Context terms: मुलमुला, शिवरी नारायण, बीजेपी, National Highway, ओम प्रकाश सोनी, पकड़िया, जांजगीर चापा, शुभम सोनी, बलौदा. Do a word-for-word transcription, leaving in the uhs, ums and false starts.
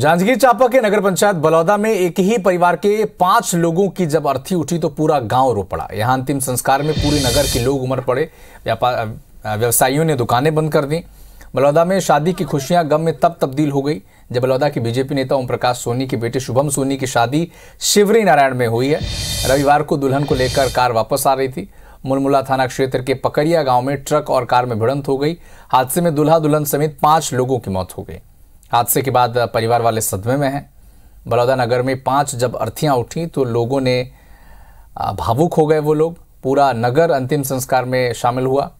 जांजगीर चापा के नगर पंचायत बलौदा में एक ही परिवार के पांच लोगों की जब अर्थी उठी तो पूरा गांव रो पड़ा। यहां अंतिम संस्कार में पूरे नगर के लोग उमड़ पड़े। व्यवसायियों ने दुकानें बंद कर दी। बलौदा में शादी की खुशियां गम में तब तब्दील हो गई जब बलौदा के बीजेपी नेता ओम प्रकाश सोनी के बेटे शुभम सोनी की शादी शिवरी नारायण में हुई है। रविवार को दुल्हन को लेकर कार वापस आ रही थी। मुलमुला थाना क्षेत्र के पकड़िया गाँव में ट्रक और कार में भिड़ंत हो गई। हादसे में दूल्हा दुल्हन समेत पांच लोगों की मौत हो गई। हादसे के बाद परिवार वाले सदमे में हैं। बलौदा नगर में पांच जब अर्थियां उठी तो लोगों ने भावुक हो गए। वो लोग पूरा नगर अंतिम संस्कार में शामिल हुआ।